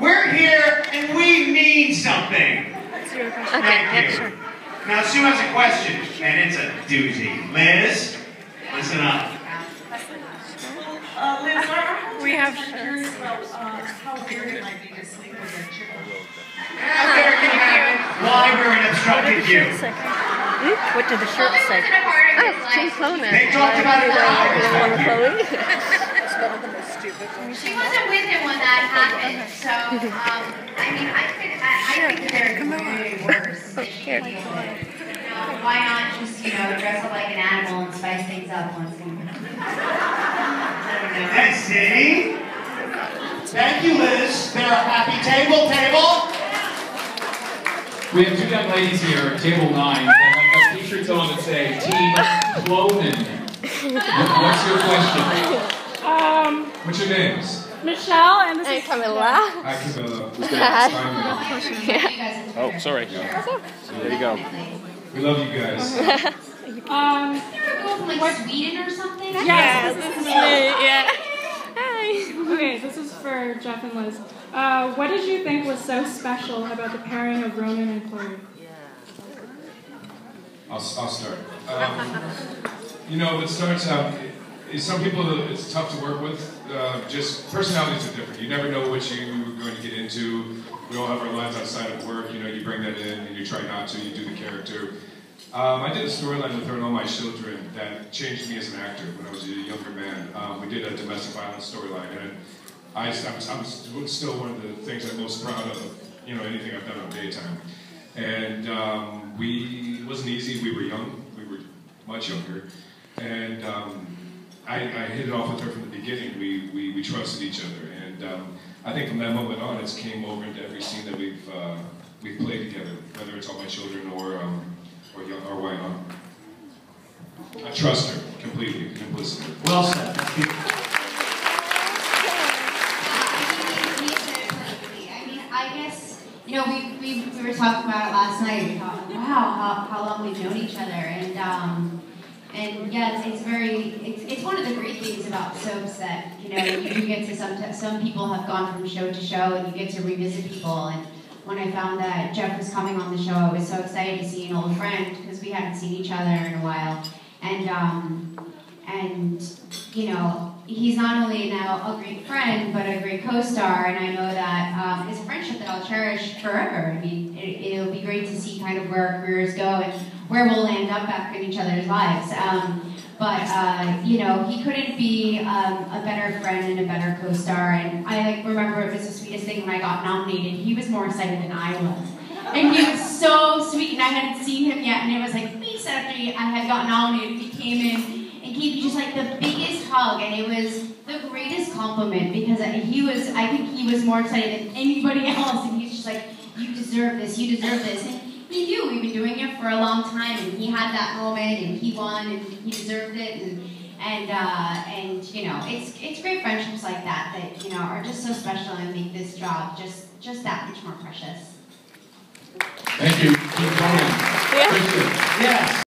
We're here and we mean something. Okay, thank you. Now Sue has a question, and it's a doozy. Liz, listen up. Liz, we have curious about how weird it might be to sleep with a chicken. There you have it. Library obstructed you. What did the shirt say? Oh, Chlonan. They talked about it earlier. She wasn't with him when that happened, so, I mean, I think they're really worse. You know, why not just, you know, dress up like an animal and spice things up once in a while? I see. Thank you, Liz. They're a happy table. We have two young ladies here at table 9 that have t-shirts on that say, Team Chlonan. What's your question? What's your names? Michelle and this is Camilla. Hi, Camilla. Yeah. Oh, sorry. Yeah. There you go. We love you guys. You ever go from like Sweden or something? Yes, this is me. Yeah. Hi. Okay, this is for Jeff and Liz. What did you think was so special about the pairing of Ronan and Chloe? I'll start. You know, it starts out. Some people, it's tough to work with. Just personalities are different. You never know what you're going to get into. We all have our lives outside of work. You know, you bring that in, and you try not to. You do the character. I did a storyline with her in All My Children that changed me as an actor when I was a younger man. We did a domestic violence storyline, and I'm still one of the things I'm most proud of. You know, anything I've done on daytime. And it wasn't easy. We were young. We were much younger, and. I hit it off with her from the beginning. We trusted each other, and I think from that moment on, it's came over into every scene that we've played together, whether it's All My Children or Ronan. I trust her completely, implicitly. Well said. Thank you. I mean, I guess you know we were talking about it last night. We thought, wow, how long we've known each other, and. And yeah, it's one of the great things about soaps that, you know, you get to, some people have gone from show to show and you get to revisit people. And when I found that Jeff was coming on the show, I was so excited to see an old friend because we hadn't seen each other in a while. And, you know, he's not only now a great friend, but a great co-star. And I know that it's a friendship that I'll cherish forever. I mean, it'll be great to see kind of where our careers go and where we'll end up after each other's lives. You know, he couldn't be a better friend and a better co-star. And I remember it was the sweetest thing when I got nominated. He was more excited than I was. And he was so sweet, and I hadn't seen him yet. And it was like weeks after I had gotten nominated, he came in and gave me just like the biggest hug. And it was the greatest compliment because he was, I think he was more excited than anybody else. And he's just like, you deserve this, you deserve this. And he knew we'd been doing it for a long time, and he had that moment, and he won, and he deserved it, and you know, it's great friendships like that you know are just so special and make this job just that much more precious. Thank you. Keep going. Yeah. Yes.